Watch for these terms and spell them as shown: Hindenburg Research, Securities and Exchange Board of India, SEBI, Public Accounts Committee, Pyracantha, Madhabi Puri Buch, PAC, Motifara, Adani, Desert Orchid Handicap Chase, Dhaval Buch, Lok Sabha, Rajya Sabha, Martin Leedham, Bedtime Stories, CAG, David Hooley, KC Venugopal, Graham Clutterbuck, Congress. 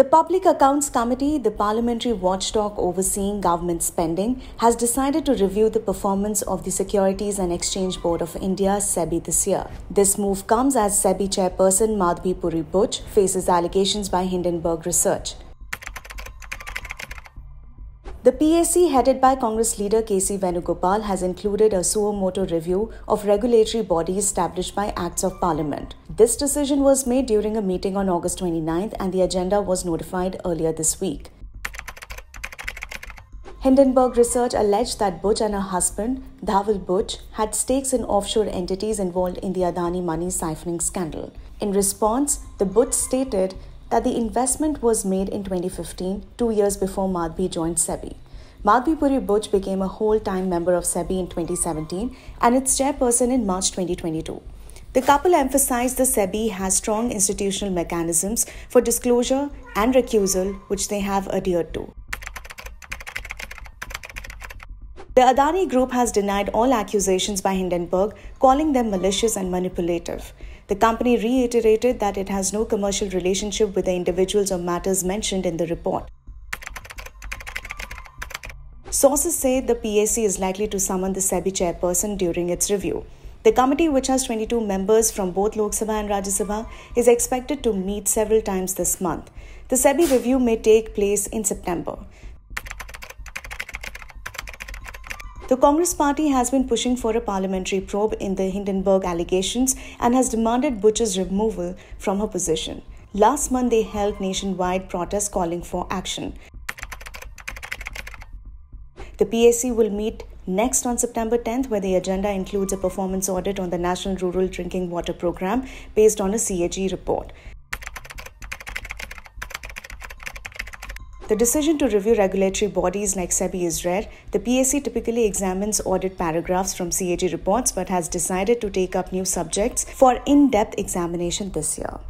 The Public Accounts Committee, the parliamentary watchdog overseeing government spending, has decided to review the performance of the Securities and Exchange Board of India (SEBI) this year. This move comes as SEBI chairperson Madhabi Puri Buch faces allegations by Hindenburg Research. The PAC, headed by Congress leader KC Venugopal, has included a suo motu review of regulatory bodies established by Acts of Parliament. This decision was made during a meeting on August 29th and the agenda was notified earlier this week. Hindenburg Research alleged that Buch and her husband, Dhaval Buch, had stakes in offshore entities involved in the Adani money siphoning scandal. In response, the Buch stated that the investment was made in 2015, 2 years before Madhabi joined SEBI. Madhabi Puri Buch became a whole-time member of SEBI in 2017 and its chairperson in March 2022. The couple emphasized the SEBI has strong institutional mechanisms for disclosure and recusal, which they have adhered to. The Adani Group has denied all accusations by Hindenburg, calling them malicious and manipulative. The company reiterated that it has no commercial relationship with the individuals or matters mentioned in the report. Sources say the PAC is likely to summon the SEBI chairperson during its review. The committee, which has 22 members from both Lok Sabha and Rajya Sabha, is expected to meet several times this month. The SEBI review may take place in September. The Congress party has been pushing for a parliamentary probe in the Hindenburg allegations and has demanded Buch's removal from her position. Last month, they held nationwide protests calling for action. The PAC will meet next on September 10th, where the agenda includes a performance audit on the National Rural Drinking Water Programme based on a CAG report. The decision to review regulatory bodies like SEBI is rare. The PAC typically examines audit paragraphs from CAG reports but has decided to take up new subjects for in-depth examination this year.